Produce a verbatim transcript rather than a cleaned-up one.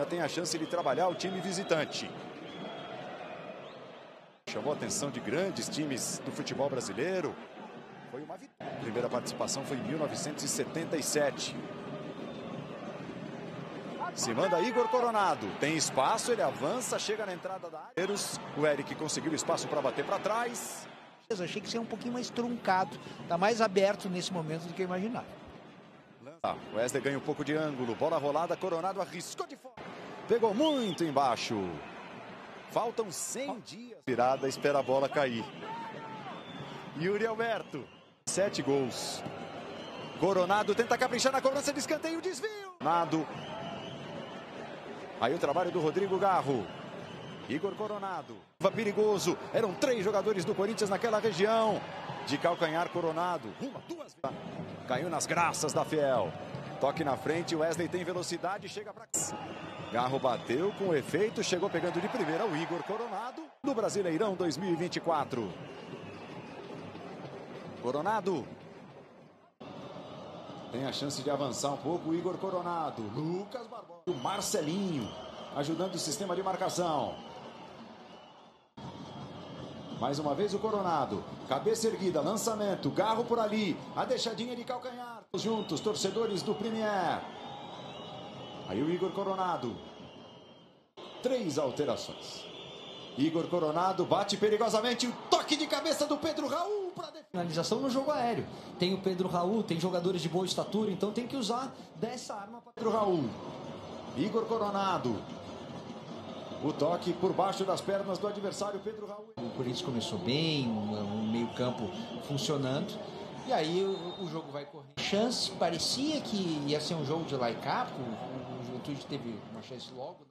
já tem a chance de trabalhar o time visitante. Chamou a atenção de grandes times do futebol brasileiro. Foi uma vitória. A primeira participação foi em mil novecentos e setenta e sete. Se manda Igor Coronado. Tem espaço, ele avança, chega na entrada da área. O Eric conseguiu espaço para bater para trás. Achei que seria um pouquinho mais truncado. Está mais aberto nesse momento do que eu imaginava. Ah, o Wesley ganha um pouco de ângulo. Bola rolada, Coronado arriscou de fora. Pegou muito embaixo. Faltam cem dias. Virada, espera a bola cair. Yuri Alberto. Sete gols. Coronado tenta caprichar na cobrança de escanteio, desvio. Coronado. Aí o trabalho do Rodrigo Garro. Igor Coronado. Perigoso. Eram três jogadores do Corinthians naquela região. De calcanhar, Coronado. Uma, duas. Caiu nas graças da Fiel. Toque na frente, Wesley tem velocidade, chega para cá. Garro bateu com efeito, chegou pegando de primeira o Igor Coronado do Brasileirão dois mil e vinte e quatro. Coronado. Tem a chance de avançar um pouco o Igor Coronado. Lucas Barbosa. O Marcelinho ajudando o sistema de marcação. Mais uma vez o Coronado, cabeça erguida, lançamento, Garro por ali, a deixadinha de calcanhar. Juntos, torcedores do Premier. Aí o Igor Coronado. Três alterações. Igor Coronado bate perigosamente, o toque de cabeça do Pedro Raul. Pra finalização no jogo aéreo. Tem o Pedro Raul, tem jogadores de boa estatura, então tem que usar dessa arma. Para Pedro Raul, Igor Coronado. O toque por baixo das pernas do adversário, Pedro Raul. O Corinthians começou bem, um, um meio campo funcionando. E aí o, o jogo vai correr. Chance, parecia que ia ser um jogo de laicapo. O Juventude teve uma chance logo.